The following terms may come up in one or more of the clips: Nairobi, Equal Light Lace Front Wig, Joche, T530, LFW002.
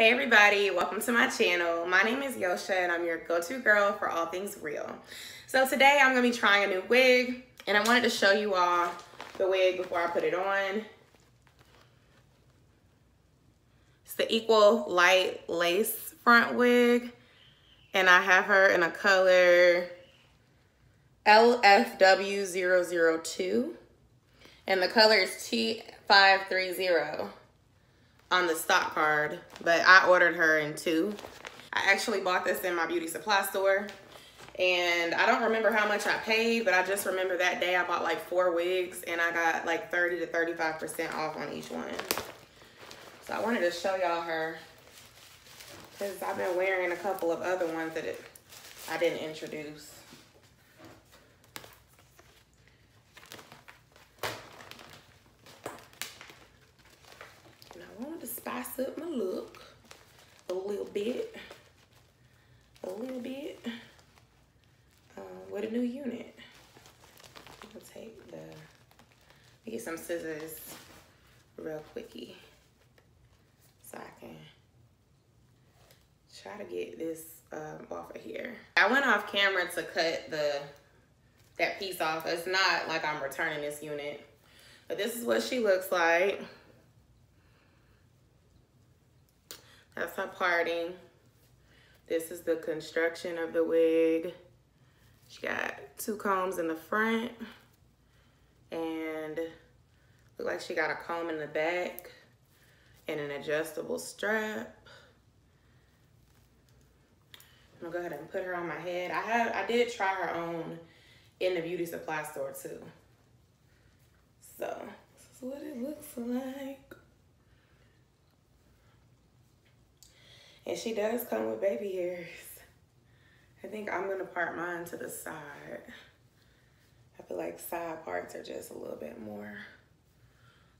Hey everybody, welcome to my channel. My name is Joche and I'm your go-to girl for all things real. So today I'm gonna be trying a new wig and I wanted to show you all the wig before I put it on. It's the Equal Light Lace Front Wig and I have her in a color LFW002 and the color is T530. On the stock card, but I ordered her in two. I actually bought this in my beauty supply store and I don't remember how much I paid, but I just remember that day I bought like four wigs and I got like 30 to 35% off on each one. So I wanted to show y'all her because I've been wearing a couple of other ones that I didn't introduce. To spice up my look a little bit with a new unit. I'm gonna get some scissors real quickie so I can try to get this off of here. I went off camera to cut that piece off. It's not like I'm returning this unit, but this is what she looks like. That's her parting. This is the construction of the wig. She got two combs in the front and look like she got a comb in the back and an adjustable strap. I'm gonna go ahead and put her on my head. I did try her on in the beauty supply store too. So this is what it looks like. And she does come with baby hairs. I think I'm gonna part mine to the side. I feel like side parts are just a little bit more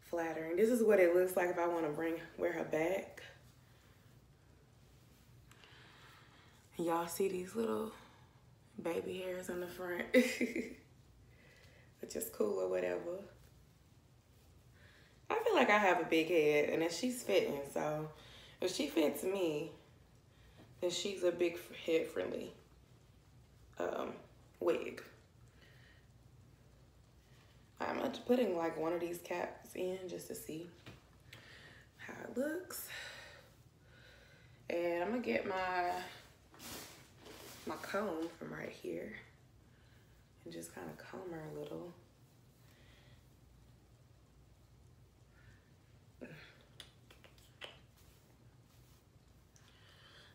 flattering. This is what it looks like if I wanna wear her back. Y'all see these little baby hairs on the front, which is cool or whatever. I feel like I have a big head and she's fitting, so if she fits me, then she's a big head friendly wig. I'm putting like one of these caps in just to see how it looks. And I'm gonna get my comb from right here and just kind of comb her a little.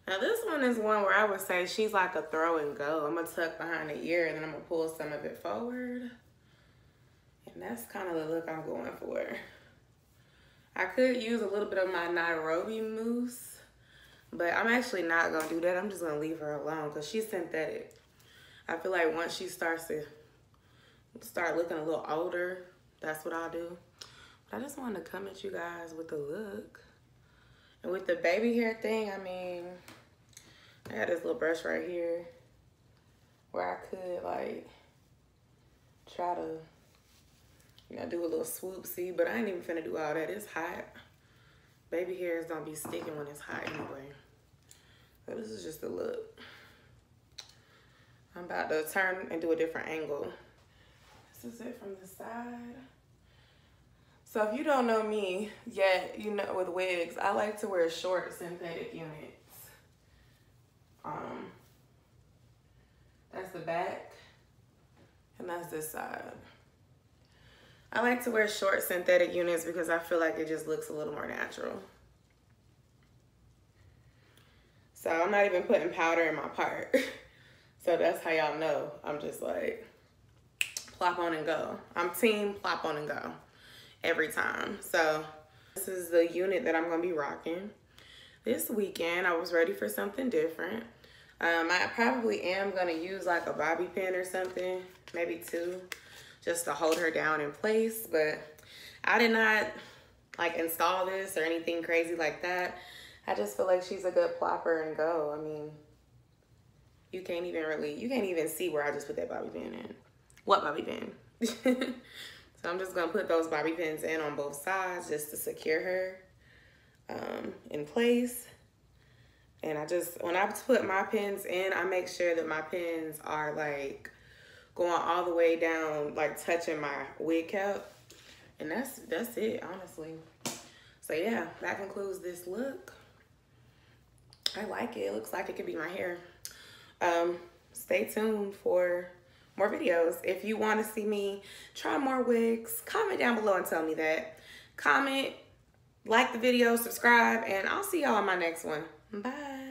Now this one is one where I would say she's like a throw and go. I'm gonna tuck behind the ear and then I'm gonna pull some of it forward. And that's kind of the look I'm going for. I could use a little bit of my Nairobi mousse, but I'm actually not gonna do that. I'm just gonna leave her alone because she's synthetic. I feel like once she starts to start looking a little older, that's what I'll do. But I just wanted to come at you guys with the look. And with the baby hair thing, I mean, I got this little brush right here where I could like try to, you know, do a little swoop, see, but I ain't even finna do all that. It's hot. Baby hairs don't be sticking when it's hot anyway. So this is just a look. I'm about to turn and do a different angle. This is it from the side. So if you don't know me yet, you know with wigs, I like to wear short synthetic units. That's the back and that's this side. I like to wear short synthetic units because I feel like it just looks a little more natural. So I'm not even putting powder in my part. So that's how y'all know. I'm just like, plop on and go. I'm team plop on and go. Every time. So this is the unit that I'm gonna be rocking this weekend. I was ready for something different. I probably am gonna use like a bobby pin or something, maybe two, just to hold her down in place. But I did not like install this or anything crazy like that. I just feel like she's a good plopper and go. I mean, you can't even see where I just put that bobby pin in. What bobby pin? So I'm just gonna put those bobby pins in on both sides just to secure her in place. And I just, when I put my pins in, I make sure that my pins are like going all the way down, like touching my wig cap. And that's it, honestly. So yeah, that concludes this look. I like it. It looks like it could be my hair. Stay tuned for more videos. If you want to see me try more wigs, comment down below and tell me that. Comment, like the video, subscribe, and I'll see y'all in my next one. Bye.